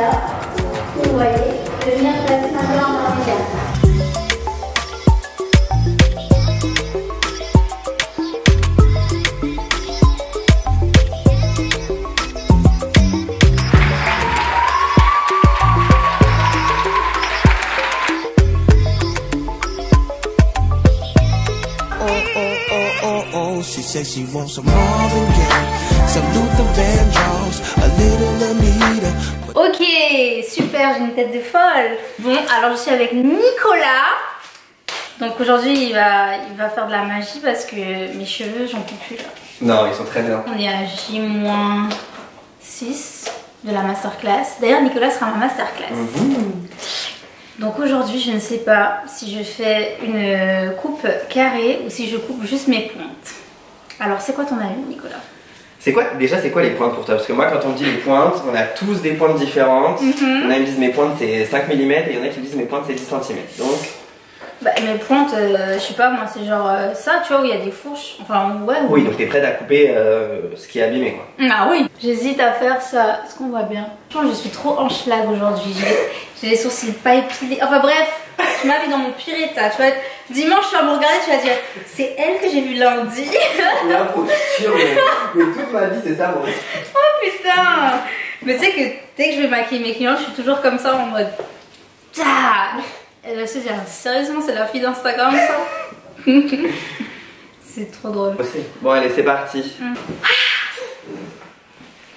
là, vous voyez, devenir presque un blanc dans. She said she wants some Marvin Gaye, some Luther Vandross, a little Anita. Ok, super, j'ai une tête de folle. Bon, alors je suis avec Nicolas. Donc aujourd'hui il va faire de la magie parce que mes cheveux, j'en peux plus là. Non, ils sont très bien. On est à J-6 de la masterclass. D'ailleurs Nicolas sera ma masterclass. Donc aujourd'hui je ne sais pas si je fais une coupe carrée ou si je coupe juste mes pointes. Alors c'est quoi ton avis Nicolas? C'est quoi, déjà c'est quoi les pointes pour toi? Parce que moi quand on me dit les pointes, on a tous des pointes différentes. Il y en a qui me disent mes pointes c'est 5 mm et il y en a qui me disent mes pointes c'est 10 cm. Donc... Bah, mes pointes, je sais pas moi c'est genre ça tu vois où il y a des fourches. Enfin ouais. Oui donc t'es prête à couper ce qui est abîmé quoi. Ah oui. J'hésite à faire ça. Est-ce qu'on voit bien? Je suis trop en schlag aujourd'hui. J'ai les sourcils pas épilés. Enfin bref. Tu m'as mis dans mon pire état, tu vois. Dimanche, tu vas me regarder, tu vas dire c'est elle que j'ai vue lundi. L'imposture, mais toute ma vie, c'est ça, moi. Oh putain. Mais tu sais que dès que je vais maquiller mes clients, je suis toujours comme ça en mode. Elle va se dire sérieusement, c'est la fille d'Instagram, ça. C'est trop drôle. Bon, allez, c'est parti.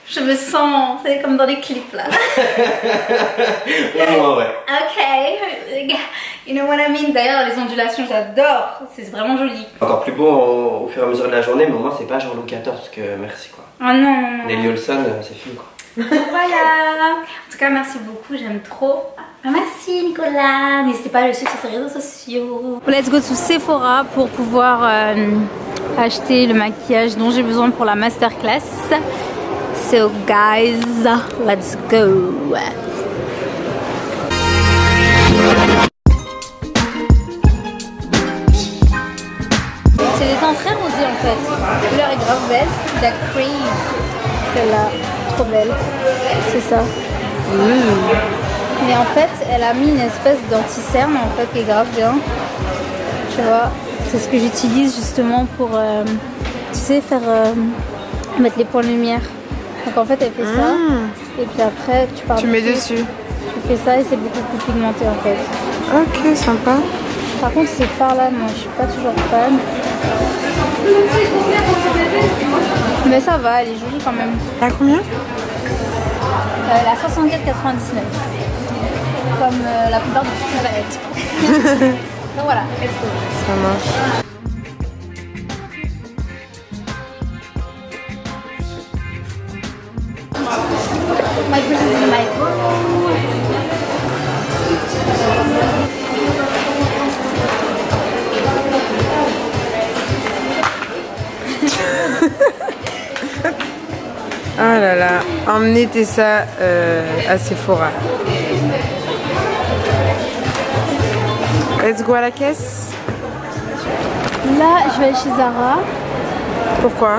Je me sens, c'est comme dans les clips là. Ouais. Ok, you know what I mean. D'ailleurs les ondulations j'adore, c'est vraiment joli. Encore plus beau au fur et à mesure de la journée, mais au moins c'est pas genre Louis XIV que merci quoi. Ah non. Nelly Olson, c'est fini quoi. Voilà. En tout cas merci beaucoup, j'aime trop. Merci Nicolas, n'hésitez pas à le suivre sur ses réseaux sociaux. Let's go to Sephora pour pouvoir acheter le maquillage dont j'ai besoin pour la masterclass. So guys, let's go. C'est des teintes très rosées en fait. La couleur est grave belle. La cream, celle-là, trop belle. C'est ça. Mais en fait, elle a mis une espèce d'anti-cerne en fait qui est grave bien. Tu vois, c'est ce que j'utilise justement pour, tu sais, faire mettre les points de lumière. Donc en fait elle fait ça et puis après tu pars. Tu mets dessus. Tu fais ça et c'est beaucoup plus pigmenté en fait. Ok, sympa. Par contre ces fards là, moi je suis pas toujours fan. Mais ça va, elle est jolie quand même. À combien? La 64,99. Comme la plupart de toutes les palettes. Donc voilà, let's go. Ça marche. My princess is my boo. Oh là là, emmenez Tessa à Sephora. Let's go à la caisse. Là, je vais aller chez Zara. Pourquoi?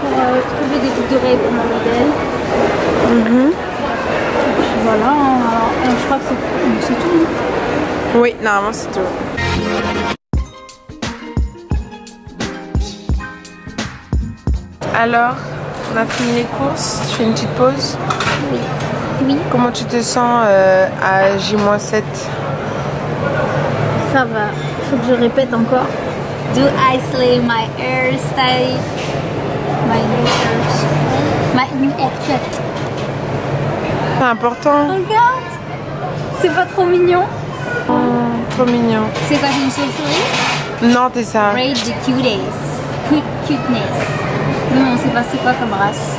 Pour trouver des boucles d'oreilles pour ma modèle. Et puis voilà, je crois que c'est tout. Oui, normalement c'est tout. Alors, on a fini les courses, tu fais une petite pause? Oui. Comment tu te sens à J-7? Ça va, faut que je répète encore. Do I slay my hairstyle? My new haircut. C'est important. Regarde, c'est pas trop mignon? Trop mignon. C'est quoi, une chauve-souris? Non, t'es ça. Rate the cuteness. Non, c'est pas comme race.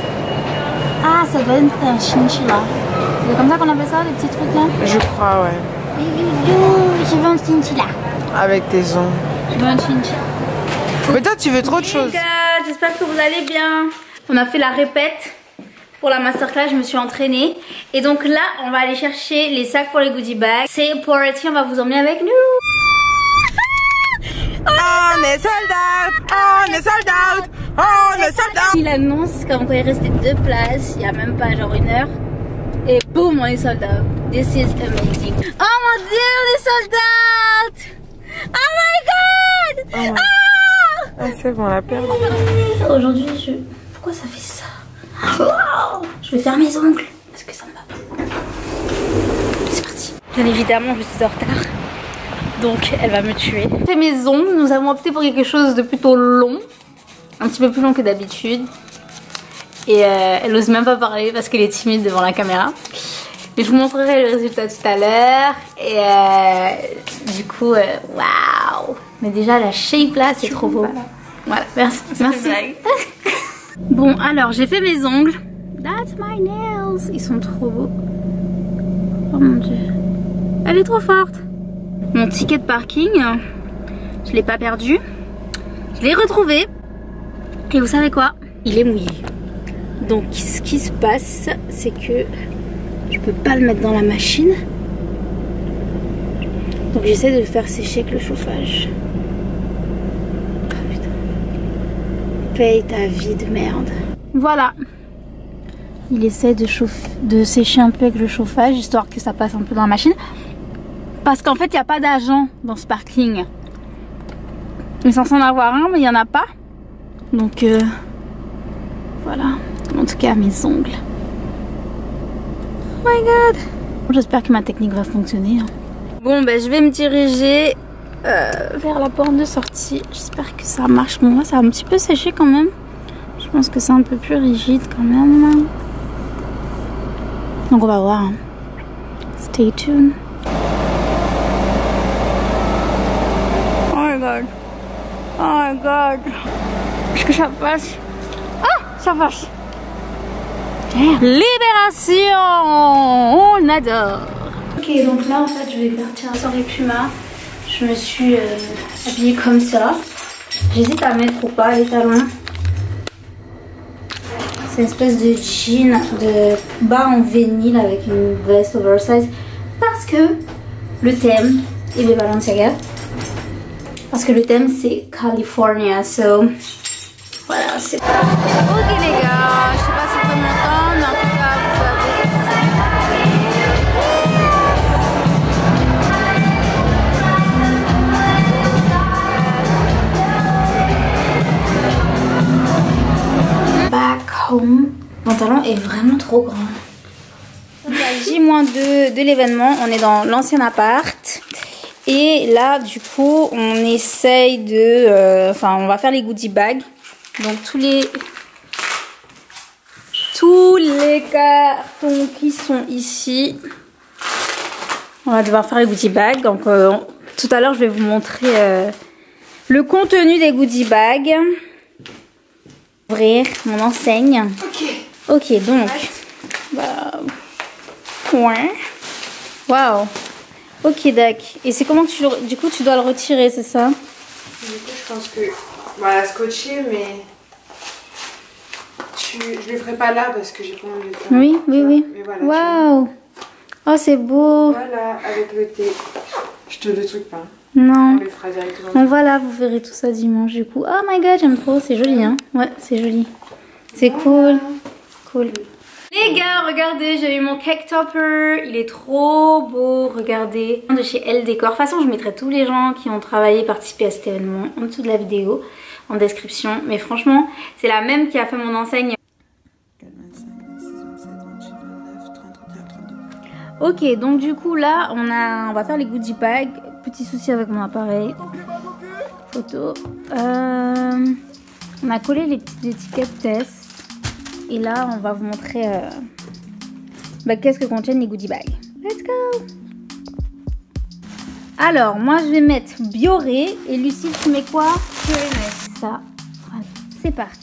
Ah, ça doit être un chinchilla. C'est comme ça qu'on appelle ça, les petits trucs là? Je crois, ouais. Je veux un chinchilla. Avec tes ongles. Je veux un chinchilla. Mais toi, tu veux trop de choses. J'espère que vous allez bien. On a fait la répète. Pour la masterclass, je me suis entraînée. Et donc là, on va aller chercher les sacs pour les goodie bags. C'est pour on va vous emmener avec nous. On est sold out. On est sold out. On est sold out. Il annonce comme quoi il restait 2 places. Il n'y a même pas genre 1 heure. Et boum, on est sold out. This is amazing. Oh mon dieu, on est sold out. Oh my god. Oh my... Ah, ah c'est bon, on l'a perdu. Aujourd'hui, je... Pourquoi ça fait ça? Oh, je vais faire mes ongles parce que ça me va pas. C'est parti. Bien évidemment, je suis en retard. Donc, elle va me tuer. Fait mes ongles, nous avons opté pour quelque chose de plutôt long. Un petit peu plus long que d'habitude. Et elle n'ose même pas parler parce qu'elle est timide devant la caméra. Mais je vous montrerai le résultat tout à l'heure. Et du coup, waouh wow. Mais déjà la shape là, c'est trop beau. Voilà, merci. Merci. Bon, alors j'ai fait mes ongles. That's my nails. Ils sont trop beaux. Oh mon dieu. Elle est trop forte. Mon ticket de parking, je l'ai pas perdu. Je l'ai retrouvé. Et vous savez quoi? Il est mouillé. Donc ce qui se passe, c'est que je peux pas le mettre dans la machine. Donc j'essaie de le faire sécher avec le chauffage. Oh putain. Paye ta vie de merde. Voilà. Il essaie de sécher un peu avec le chauffage, histoire que ça passe un peu dans la machine. Parce qu'en fait il n'y a pas d'agent dans ce parking. Ils sont censés en avoir un, mais il n'y en a pas. Donc voilà. En tout cas mes ongles. Oh my god. J'espère que ma technique va fonctionner. Bon ben je vais me diriger vers la porte de sortie. J'espère que ça marche. Bon là ça a un petit peu séché quand même. Je pense que c'est un peu plus rigide quand même. Donc on va voir. Stay tuned. Oh my god. Oh my god. Est-ce que ça passe? Ah ça passe. Libération, on adore. Ok, donc là en fait je vais partir sans les pumas. Je me suis habillée comme ça. J'hésite à mettre ou pas les talons. C'est une espèce de jean de bas en vinyle avec une veste oversize. Parce que le thème est les Balenciaga. Parce que le thème c'est California, so voilà c'est... Ok les gars, je sais pas si vous m'entendez. Mon talon est vraiment trop grand. Donc à J-2 de l'événement, on est dans l'ancien appart. Et là du coup on essaye de... Enfin on va faire les goodie bags. Donc tous les cartons qui sont ici, on va devoir faire les goodie bags. Donc tout à l'heure je vais vous montrer le contenu des goodie bags. Ouvrir mon enseigne. Ok, donc. Ouais. Waouh. Ok, Dak. Et c'est comment tu le... Du coup, tu dois le retirer, c'est ça? Du coup, je pense que. Voilà, scotché, mais. Je le ferai pas là parce que j'ai pas envie de le faire. Oui, oui, oui. Voilà, waouh. Oh, c'est beau. Voilà, avec le thé. Je te le truc pas. Non. Donc voilà, vous verrez tout ça dimanche du coup. Oh my god, j'aime trop, c'est joli hein. Ouais, c'est joli. C'est cool. Cool. Les gars, regardez, j'ai eu mon cake topper. Il est trop beau, regardez. De chez Elle Décor. De toute façon, je mettrai tous les gens qui ont travaillé, participé à cet événement en dessous de la vidéo, en description. Mais franchement, c'est la même qui a fait mon enseigne. Ok, donc du coup là, on va faire les goodie bags. Petit souci avec mon appareil. Photo. On a collé les étiquettes Tess. Et là, on va vous montrer qu'est-ce que contiennent les goodie bags. Let's go! Alors, moi, je vais mettre Bioré. Et Lucie, tu mets quoi? Je vais mettre ça. Voilà, c'est parti.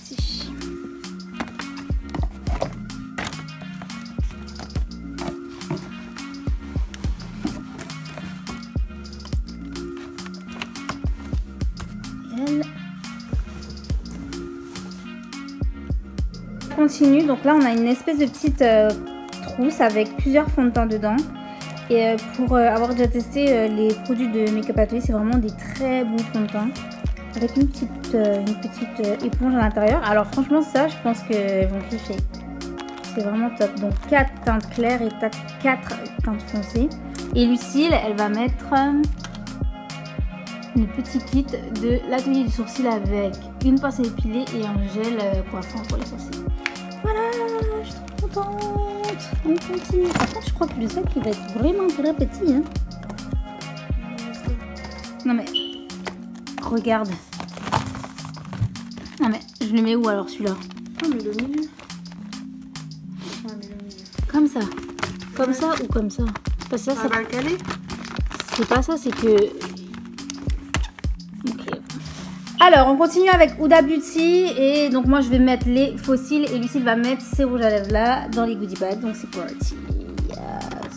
Continue, donc là on a une espèce de petite trousse avec plusieurs fonds de teint dedans et pour avoir déjà testé les produits de Makeup Atelier, c'est vraiment des très bons fonds de teint avec une petite éponge à l'intérieur. Alors franchement ça, je pense qu'elles vont kiffer. c'est vraiment top. Donc 4 teintes claires et 4 teintes foncées. Et Lucille, elle va mettre le petit kit de l'atelier du sourcil avec une pince à épiler et un gel coiffant pour les sourcils. Voilà, je suis trop contente. On continue. Par contre, je crois que le sac il va être vraiment très petit. Hein. Non mais, regarde. Non mais, je le mets où alors celui-là? Ah mais le milieu. Comme ça. Comme ouais. Ça ou comme ça? Parce que ça, ça va le caler. C'est pas ça, c'est que... Alors, on continue avec Huda Beauty et donc moi je vais mettre les fossiles et Lucille va mettre ses rouges à lèvres là dans les goodie bags, donc c'est parti. Yes.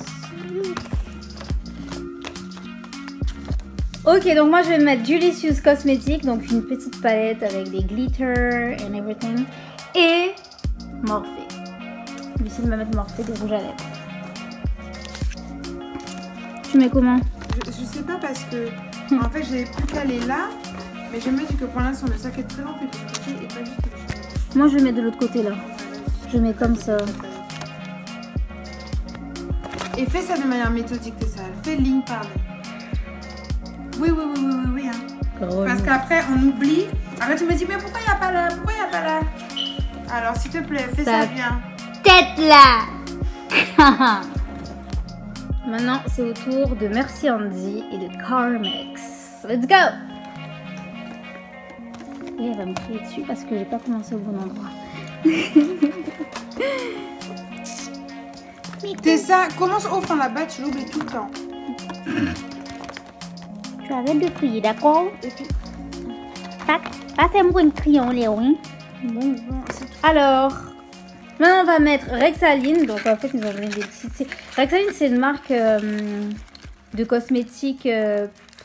Ok, donc moi je vais mettre Djulicious Cosmetics, donc une petite palette avec des glitters and everything et Morphe. Lucille va mettre Morphe, des rouges à lèvres. Tu mets comment? Je sais pas parce que en fait j'ai plus qu'à aller là. Mais j'aime bien que pour l'instant le sac est très long et que le côté est pas juste. Moi je le mets de l'autre côté là. Je mets comme ça. Et fais ça de manière méthodique Tessa. Fais ligne par ligne. Oui. Hein. Parce qu'après on oublie. Après tu me dis mais pourquoi il n'y a pas là? Pourquoi il n'y a pas là? Alors s'il te plaît, fais ça bien. Tête là. Maintenant c'est au tour de Merci Handy et de Carmex. Let's go. Et elle va me crier dessus parce que j'ai pas commencé au bon endroit. Tessa, commence au fond là-bas, tu l'oublies tout le temps. Tu arrêtes de crier, d'accord? Et puis... Pas faire une criant, Léon. Bon, c'est tout. Alors, maintenant on va mettre Rexaline. Donc en fait, nous avons des petites... Rexaline, c'est une marque de cosmétiques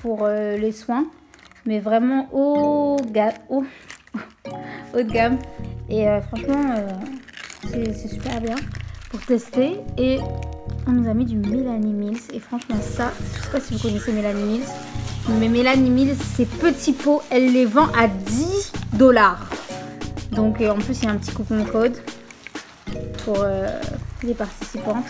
pour les soins. Mais vraiment haut de gamme. Et franchement, c'est super bien pour tester. Et on nous a mis du Melanie Mills. Et franchement, ça, je sais pas si vous connaissez Melanie Mills. Mais Melanie Mills, ces petits pots, elle les vend à 10$. Donc en plus, il y a un petit coupon code pour les participants.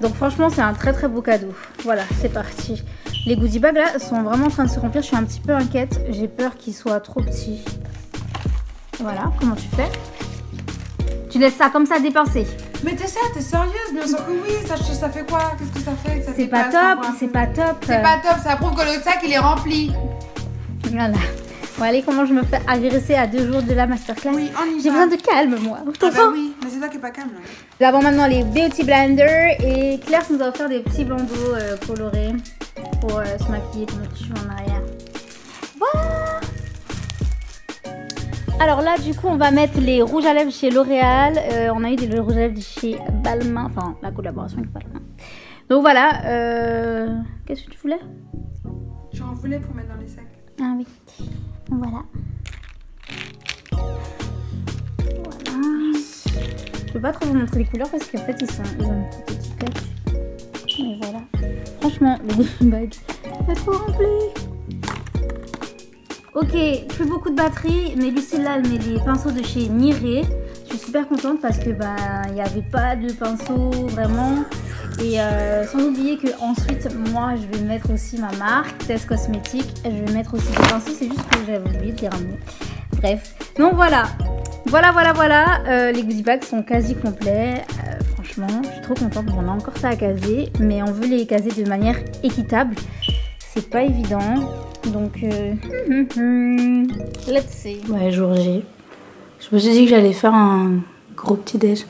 Donc franchement, c'est un très très beau cadeau. Voilà, c'est parti. Les goodie bags là sont vraiment en train de se remplir. Je suis un petit peu inquiète. J'ai peur qu'ils soient trop petits. Voilà, comment tu fais? Tu laisses ça comme ça dépenser. Mais t'es sérieuse? Bien sûr que oui. Ça fait quoi? Qu'est-ce que ça fait? C'est pas top, c'est pas top. C'est pas top, ça prouve que le sac il est rempli. Voilà. Bon allez, comment je me fais agresser à 2 jours de la masterclass? Oui, on y va. J'ai besoin de calme moi. Ah bah oui, mais c'est toi qui n'es pas calme là. Nous avons maintenant les Beauty Blender et Claire nous a offert des petits bandeaux colorés pour se maquiller, pour mettre les cheveux en arrière. Voilà. Alors là du coup on va mettre les rouges à lèvres chez L'Oréal. On a eu des rouges à lèvres chez Balmain, enfin la collaboration avec Balmain. Donc voilà, qu'est-ce que tu voulais? J'en voulais pour mettre dans les sacs. Ah oui. Voilà. Je peux pas trop vous montrer les couleurs parce qu'en fait ils ont une petite étiquette. Mais voilà. Franchement, les goodie bags, elles sont remplies. Ok, plus beaucoup de batterie, mais Lucille là elle met des pinceaux de chez Nire. Je suis super contente parce que il n'y avait pas de pinceau vraiment. Et sans oublier que ensuite moi je vais mettre aussi ma marque Tess Cosmetics. Je vais mettre aussi des pinceaux, c'est juste que j'avais oublié de les ramener. Bref, donc voilà. Les goodie bags sont quasi complets. Franchement, je suis trop contente. On a encore ça à caser, mais on veut les caser de manière équitable. C'est pas évident. Donc, let's see. Ouais, jour J. Je me suis dit que j'allais faire un gros petit déj.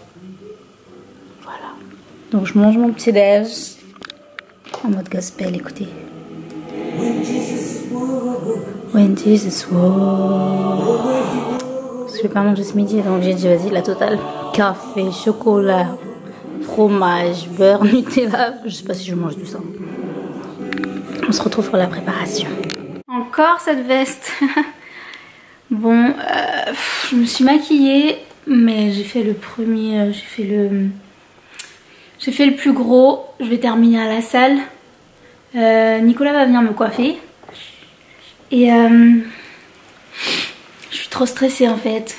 Donc je mange mon petit déj en mode gospel, écoutez. When Jesus walks. Je vais pas manger ce midi, donc j'ai dit vas-y la totale. Café, chocolat, fromage, beurre, Nutella. Je sais pas si je mange tout ça. On se retrouve pour la préparation. Encore cette veste. Bon, je me suis maquillée, mais j'ai fait le premier, j'ai fait le plus gros, je vais terminer à la salle. Nicolas va venir me coiffer. Et je suis trop stressée en fait.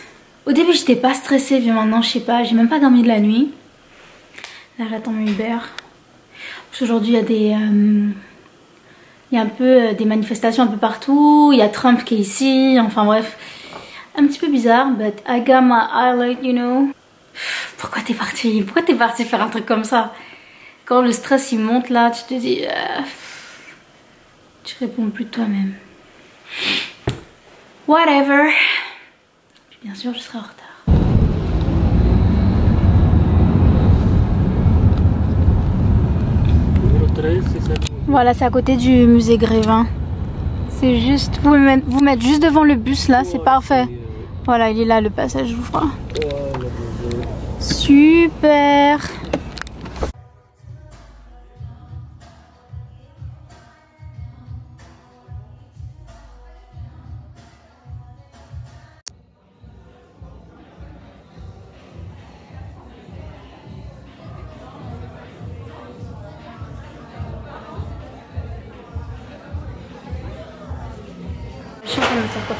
Au début j'étais pas stressée, mais maintenant je sais pas, j'ai même pas dormi de la nuit. Là j'attends mon Uber. Aujourd'hui il y a des... il y a un peu des manifestations un peu partout, il y a Trump qui est ici, enfin bref. Un petit peu bizarre, but I got my highlight, you know. Pourquoi t'es parti? Pourquoi t'es parti faire un truc comme ça? Quand le stress il monte là, tu te dis... tu réponds plus de toi-même. Whatever. Puis bien sûr je serai en retard. Voilà, c'est à côté du musée Grévin. C'est juste, vous mettre juste devant le bus là, c'est parfait. Voilà, il est là le passage, je vous ferai. Super.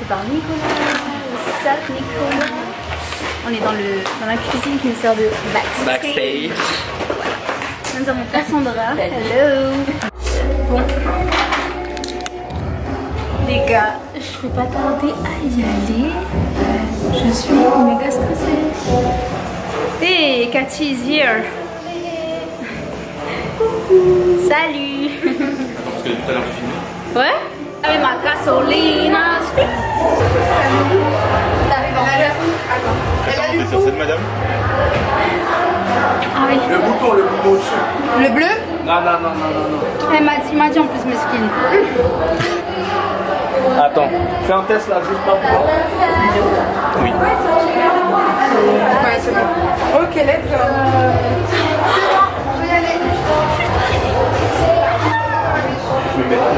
Par Nicolas. On est dans la cuisine qui nous sort de backstage. Voilà. Nous avons Cassandra. Hello. Bon. Les gars, je vais pas tarder à y aller. Je suis méga stressée. Hey, Cathy is here. Coucou. Salut. Parce que tout à l'heure tu filmes. Ouais. Avec ma gasolina. T'arrives en madame. Attends, elle a sur cette madame. Ah oui. Le bouton au-dessus. Le bleu? Non. Elle m'a dit en plus mes skins. Attends, fais un test là, juste par toi. Oui. Ouais, c'est bon. Ok, let's go. Je vais mettre là.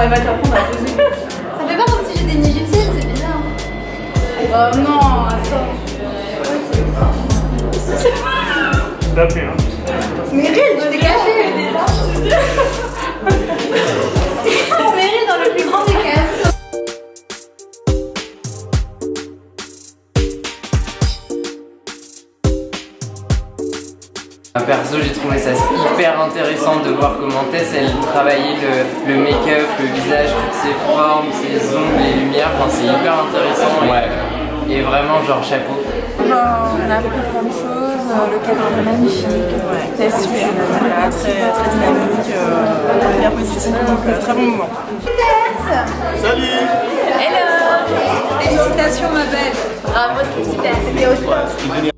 Elle va t'apprendre à poser. Ça fait pas comme si j'étais une égyptienne, c'est bizarre. Bah non, attends. T'as fait, hein. Meryl, tu t'es cachée. Meryl dans le plus grand des caches. Perso, j'ai trouvé ça hyper intéressant de voir comment Tess elle travaillait le make-up, le visage, toutes ses formes, ses ombres, les lumières, enfin c'est hyper intéressant. Ouais. Et vraiment genre chapeau. Bon, on a appris plein de choses, le cadre est magnifique, Tess est très dynamique, hyper positive, donc très bon moment. Tess. Salut. Hello. Félicitations ma belle. Bravo, c'était super. C'était au top.